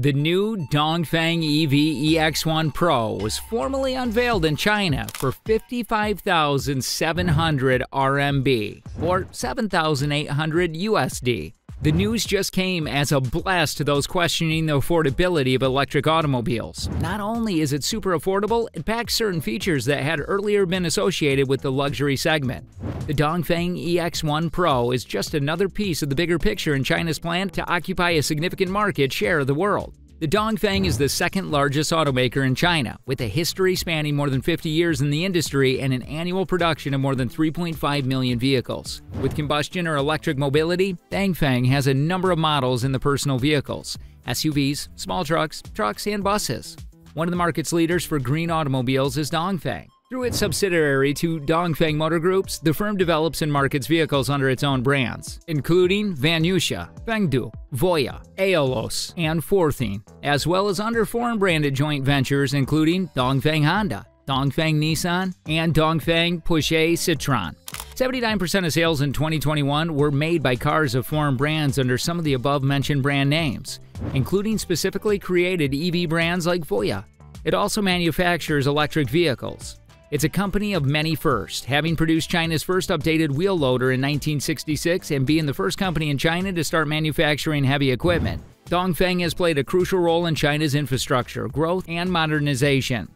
The new Dongfeng EV EX1 PRO was formally unveiled in China for 55,700 RMB or $7,800 USD. The news just came as a blast to those questioning the affordability of electric automobiles. Not only is it super affordable, it packs certain features that had earlier been associated with the luxury segment. The Dongfeng EX1 PRO is just another piece of the bigger picture in China's plan to occupy a significant market share of the world. The Dongfeng is the second largest automaker in China, with a history spanning more than 50 years in the industry and an annual production of more than 3.5 million vehicles. With combustion or electric mobility, Dongfeng has a number of models in the personal vehicles, SUVs, small trucks, and buses. One of the market's leaders for green automobiles is Dongfeng. Through its subsidiary to Dongfeng Motor Groups, the firm develops and markets vehicles under its own brands, including Venucia, Fengdu, Voyah, Aeolos, and Forthing, as well as under foreign-branded joint ventures including Dongfeng Honda, Dongfeng Nissan, and Dongfeng Peugeot Citroen. 79% of sales in 2021 were made by cars of foreign brands under some of the above-mentioned brand names, including specifically created EV brands like Voyah. It also manufactures electric vehicles. It's a company of many firsts, having produced China's first updated wheel loader in 1966 and being the first company in China to start manufacturing heavy equipment. Dongfeng has played a crucial role in China's infrastructure, growth, and modernization.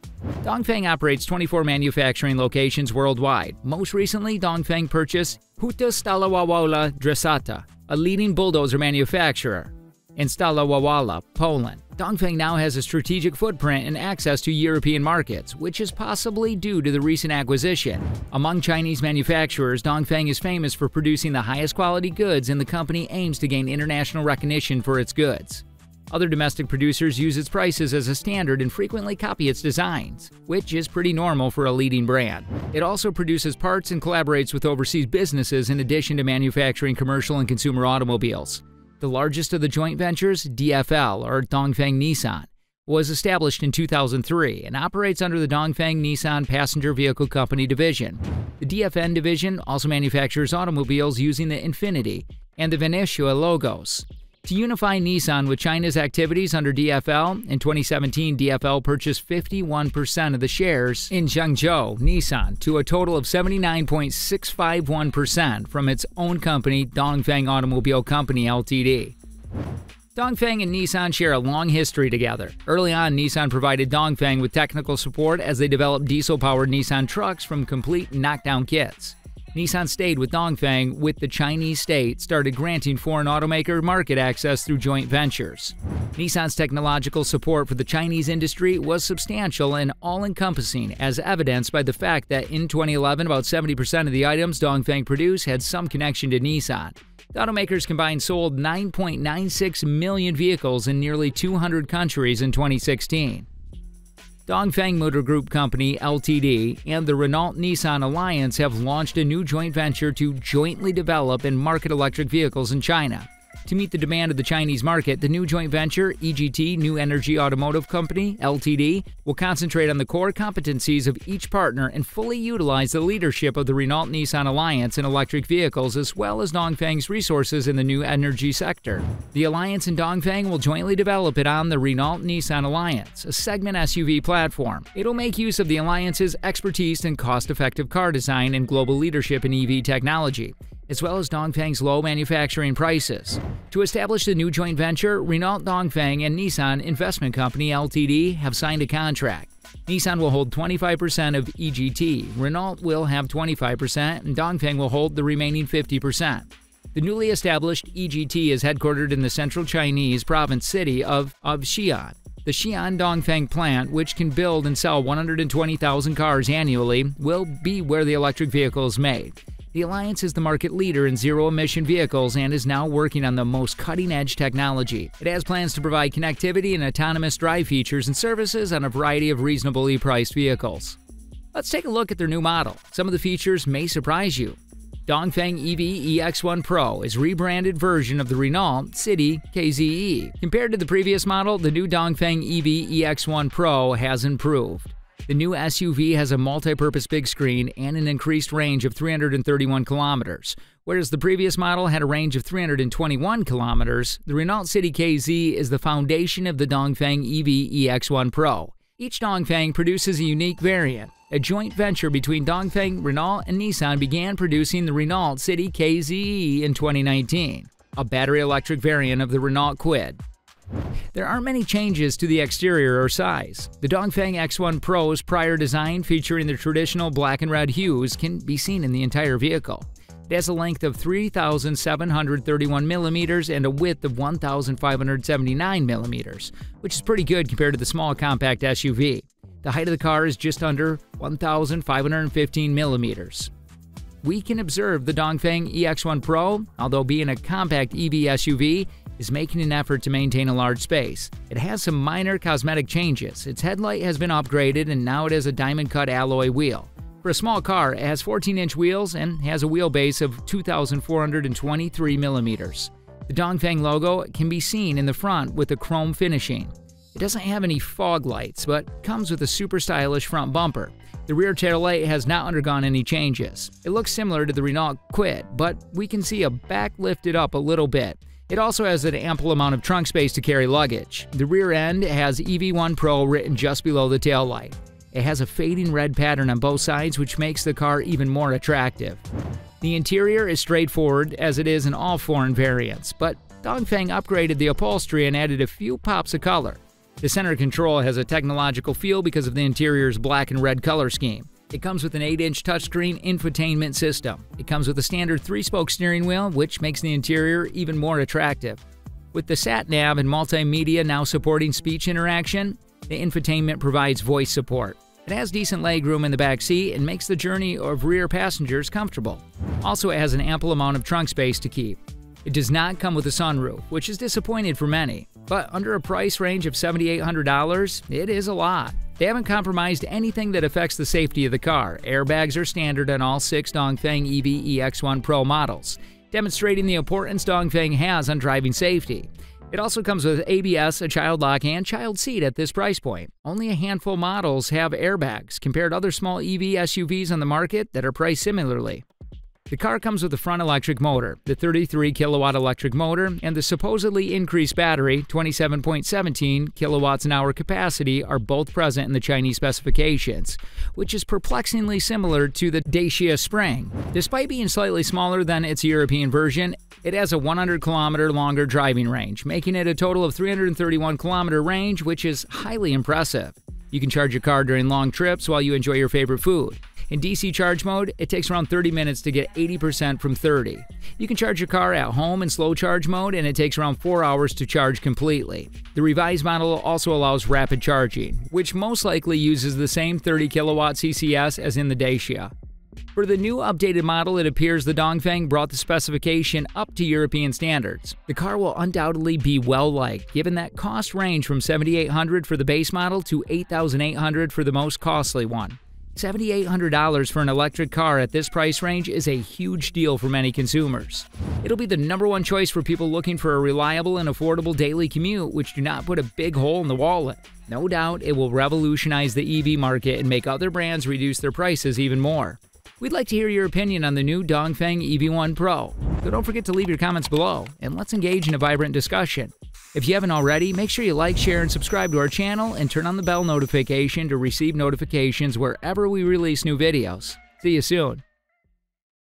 Dongfeng operates 24 manufacturing locations worldwide. Most recently, Dongfeng purchased Huta Stalowa Wola Dressta, a leading bulldozer manufacturer, in Stalowa Wola, Poland. Dongfeng now has a strategic footprint and access to European markets, which is possibly due to the recent acquisition. Among Chinese manufacturers, Dongfeng is famous for producing the highest quality goods, and the company aims to gain international recognition for its goods. Other domestic producers use its prices as a standard and frequently copy its designs, which is pretty normal for a leading brand. It also produces parts and collaborates with overseas businesses in addition to manufacturing commercial and consumer automobiles. The largest of the joint ventures, DFL, or Dongfeng Nissan, was established in 2003 and operates under the Dongfeng Nissan Passenger Vehicle Company division. The DFN division also manufactures automobiles using the Infiniti and the Venucia logos. To unify Nissan with China's activities under DFL, in 2017 DFL purchased 51% of the shares in Zhengzhou Nissan to a total of 79.651% from its own company, Dongfeng Automobile Company LTD. Dongfeng and Nissan share a long history together. Early on, Nissan provided Dongfeng with technical support as they developed diesel-powered Nissan trucks from complete knockdown kits. Nissan stayed with Dongfeng with the Chinese state started granting foreign automaker market access through joint ventures. Nissan's technological support for the Chinese industry was substantial and all-encompassing, as evidenced by the fact that in 2011 about 70% of the items Dongfeng produced had some connection to Nissan. The automakers combined sold 9.96 million vehicles in nearly 200 countries in 2016. Dongfeng Motor Group Company LTD and the Renault-Nissan Alliance have launched a new joint venture to jointly develop and market electric vehicles in China. To meet the demand of the Chinese market, the new joint venture, EGT New Energy Automotive Company LTD, will concentrate on the core competencies of each partner and fully utilize the leadership of the Renault-Nissan Alliance in electric vehicles as well as Dongfeng's resources in the new energy sector. The Alliance and Dongfeng will jointly develop it on the Renault-Nissan Alliance, a segment SUV platform. It'll make use of the Alliance's expertise in cost-effective car design and global leadership in EV technology, as well as Dongfeng's low manufacturing prices. To establish the new joint venture, Renault Dongfeng and Nissan Investment Company LTD have signed a contract. Nissan will hold 25% of EGT, Renault will have 25%, and Dongfeng will hold the remaining 50%. The newly established EGT is headquartered in the central Chinese province city of Xi'an. The Xi'an Dongfeng plant, which can build and sell 120,000 cars annually, will be where the electric vehicle is made. The Alliance is the market leader in zero-emission vehicles and is now working on the most cutting-edge technology. It has plans to provide connectivity and autonomous drive features and services on a variety of reasonably priced vehicles. Let's take a look at their new model. Some of the features may surprise you. Dongfeng EV EX1 PRO is a rebranded version of the Renault City KZE. Compared to the previous model, the new Dongfeng EV EX1 PRO has improved. The new SUV has a multi-purpose big screen and an increased range of 331 kilometers. Whereas the previous model had a range of 321 kilometers, the Renault City KZE is the foundation of the Dongfeng EV EX1 PRO. Each Dongfeng produces a unique variant. A joint venture between Dongfeng, Renault, and Nissan began producing the Renault City KZE in 2019, a battery electric variant of the Renault Kwid. There aren't many changes to the exterior or size. The Dongfeng X1 Pro's prior design, featuring the traditional black and red hues, can be seen in the entire vehicle. It has a length of 3,731 millimeters and a width of 1,579 millimeters, which is pretty good compared to the small compact SUV. The height of the car is just under 1,515 millimeters. We can observe the Dongfeng EX1 Pro, although being a compact EV SUV, is making an effort to maintain a large space. It has some minor cosmetic changes. Its headlight has been upgraded and now it has a diamond-cut alloy wheel. For a small car, it has 14-inch wheels and has a wheelbase of 2,423 millimeters. The Dongfeng logo can be seen in the front with a chrome finishing. It doesn't have any fog lights, but comes with a super stylish front bumper. The rear tail light has not undergone any changes. It looks similar to the Renault Kwid, but we can see a back lifted up a little bit. It also has an ample amount of trunk space to carry luggage. The rear end has EV1 Pro written just below the taillight. It has a fading red pattern on both sides, which makes the car even more attractive. The interior is straightforward, as it is in all foreign variants, but Dongfeng upgraded the upholstery and added a few pops of color. The center control has a technological feel because of the interior's black and red color scheme. It comes with an 8-inch touchscreen infotainment system. It comes with a standard 3-spoke steering wheel, which makes the interior even more attractive. With the sat-nav and multimedia now supporting speech interaction, the infotainment provides voice support. It has decent legroom in the back seat and makes the journey of rear passengers comfortable. Also, it has an ample amount of trunk space to keep. It does not come with a sunroof, which is disappointing for many. But under a price range of $7,800, it is a lot. They haven't compromised anything that affects the safety of the car. Airbags are standard on all 6 Dongfeng EV EX1 Pro models, demonstrating the importance Dongfeng has on driving safety. It also comes with ABS, a child lock, and child seat at this price point. Only a handful of models have airbags, compared to other small EV SUVs on the market that are priced similarly. The car comes with a front electric motor, the 33-kilowatt electric motor, and the supposedly increased battery, 27.17 kilowatts-an-hour capacity, are both present in the Chinese specifications, which is perplexingly similar to the Dacia Spring. Despite being slightly smaller than its European version, it has a 100-kilometer longer driving range, making it a total of 331-kilometer range, which is highly impressive. You can charge your car during long trips while you enjoy your favorite food. In DC charge mode, it takes around 30 minutes to get 80% from 30. You can charge your car at home in slow charge mode, and it takes around 4 hours to charge completely. The revised model also allows rapid charging, which most likely uses the same 30 kilowatt CCS as in the Dacia. For the new updated model, it appears the Dongfeng brought the specification up to European standards. The car will undoubtedly be well-liked, given that cost range from $7,800 for the base model to $8,800 for the most costly one. $7,800 for an electric car at this price range is a huge deal for many consumers. It'll be the #1 choice for people looking for a reliable and affordable daily commute, which do not put a big hole in the wallet. No doubt it will revolutionize the EV market and make other brands reduce their prices even more. We'd like to hear your opinion on the new Dongfeng EV1 Pro, so don't forget to leave your comments below, and let's engage in a vibrant discussion. If you haven't already, make sure you like, share, and subscribe to our channel, and turn on the bell notification to receive notifications wherever we release new videos. See you soon.